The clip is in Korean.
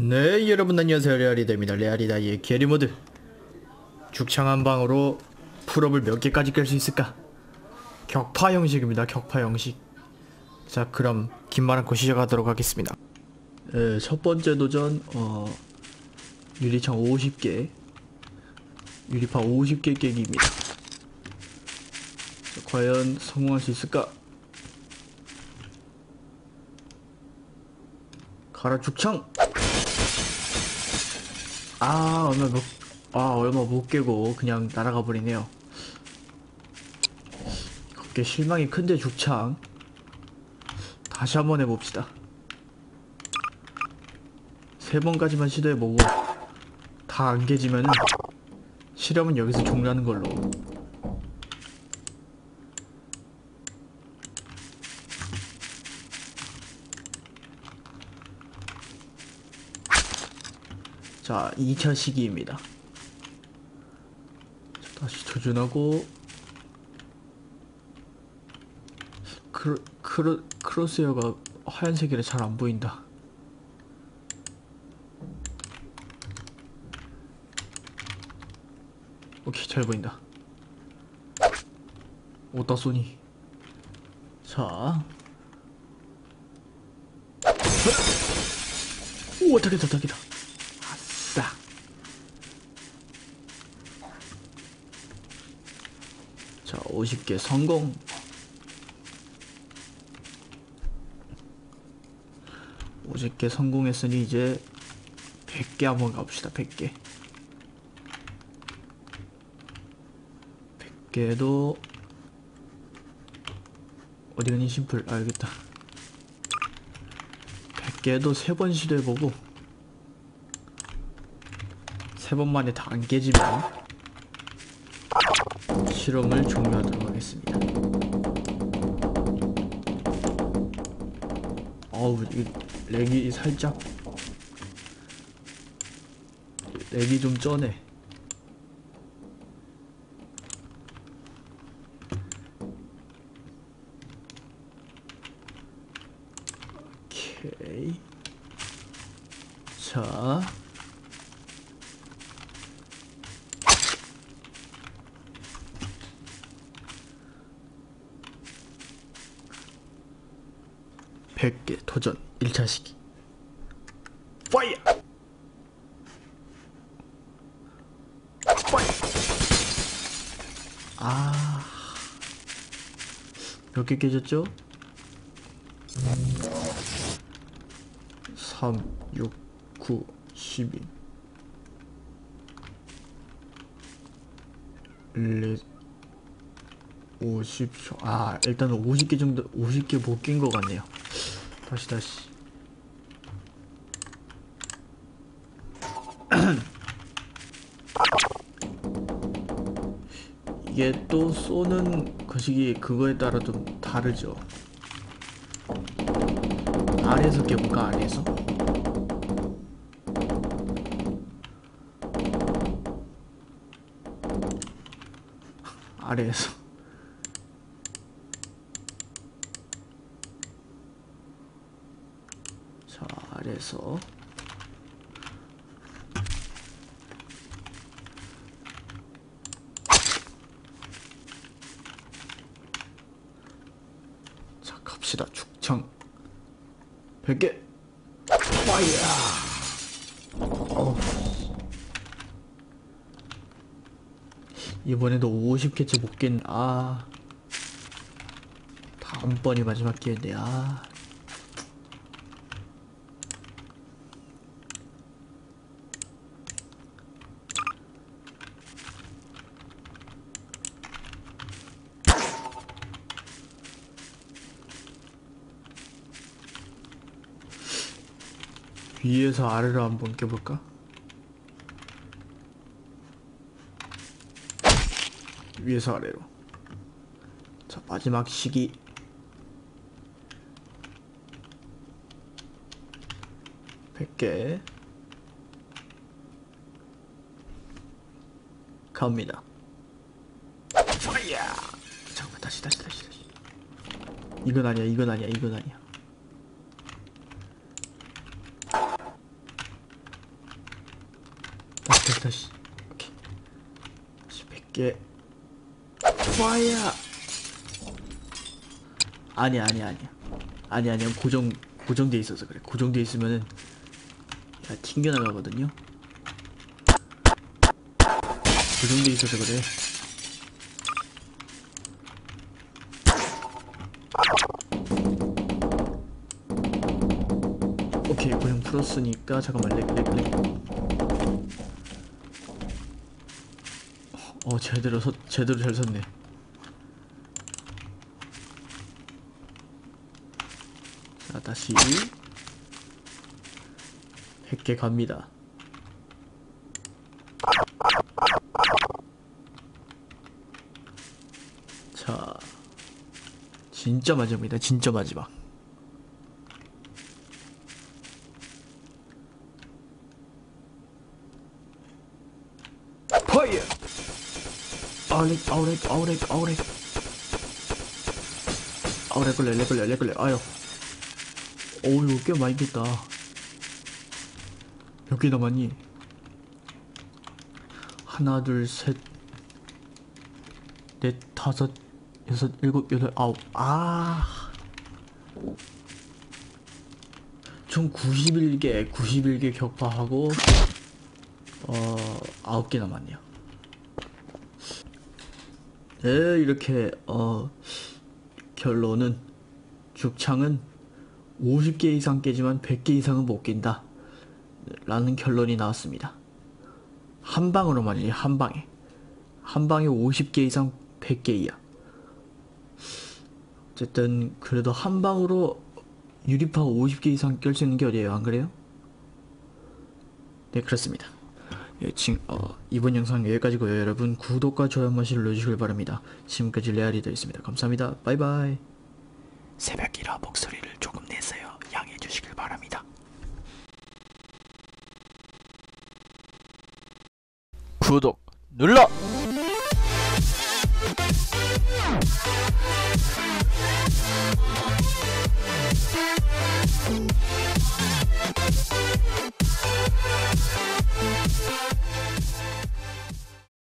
네, 여러분 안녕하세요. 레알이다입니다. 레알이다의 게리모드 죽창 한방으로 풀업을 몇 개까지 깰 수 있을까? 격파 형식입니다. 격파 형식. 자, 그럼 긴말 않고 시작하도록 하겠습니다. 네, 첫 번째 도전 유리창 50개 유리파 50개 깨기입니다. 자, 과연 성공할 수 있을까? 가라 죽창! 얼마 못 깨고 그냥 날아가 버리네요. 그게 실망이 큰데 죽창. 다시 한번 해봅시다. 3번까지만 시도해보고 다 안 깨지면 실험은 여기서 종료하는 걸로. 자, 2차 시기입니다. 다시 조준하고 크로스웨어가 하얀색이라 잘 안 보인다. 오케이, 잘 보인다. 오다 쏘니. 자, 오, 타겟다. 자, 50개 성공. 성공했으니 이제 100개 한번 가봅시다. 100개도 어디가니 심플 알겠다. 100개도 3번 시도해보고 3번 만에 다 안 깨지면 실험을 종료하도록 하겠습니다. 어우, 렉이 살짝 렉이 좀 쩌네. 오케이. 자, 도전 1차 시기 파이어! 파이어! 아, 몇 개 깨졌죠? 3, 6, 9, 12 1, 2, 50초. 아, 일단 50개 정도, 50개 못 낀 것 같네요. 다시 이게 또 쏘는 거시기 그거에 따라 좀 다르죠. 아래에서 깨볼까? 아래에서? 아래에서 그래서 자, 갑시다. 죽창 100개 파이어. 이번에도 50개째 못 깬. 아, 다음번이 마지막 기회인데. 아, 위에서 아래로 한번 깨볼까? 위에서 아래로. 자, 마지막 시기. 백 개. 갑니다. 파이어! 잠깐만, 다시. 이건 아니야. 됐다, 씨. 오케이. 100개. 와야! 아니야, 아니야, 아니야. 아니야, 아니야. 고정돼 있어서 그래. 고정돼 있으면은, 야, 튕겨나가거든요? 고정돼 있어서 그래. 오케이, 고정 풀었으니까, 잠깐만, 렉. 제대로 잘 섰네. 자, 다시. 100개 갑니다. 자. 진짜 마지막입니다. 진짜 마지막. 레걸레 아유, 어우, 꽤 많이 깼다. 몇 개 남았니? 하나, 둘, 셋, 넷, 다섯, 여섯, 일곱, 여덟, 아홉. 아, 총 91개 격파하고 9개 남았네요. 네, 이렇게 결론은 죽창은 50개 이상 깨지만 100개 이상은 못 깬다 라는 결론이 나왔습니다. 한 방으로만, 한 방에 50개 이상 100개 이하. 어쨌든 그래도 한 방으로 유리파 50개 이상 깰 수 있는 게 어디예요, 안 그래요? 네, 그렇습니다. 예, 이번 영상 여기까지고요. 여러분, 구독과 좋아요 한 번씩 눌러주시길 바랍니다. 지금까지 레알이다였습니다. 감사합니다. 바이바이. 새벽이라 목소리를 조금 내세요. 양해해 주시길 바랍니다. 구독 눌러!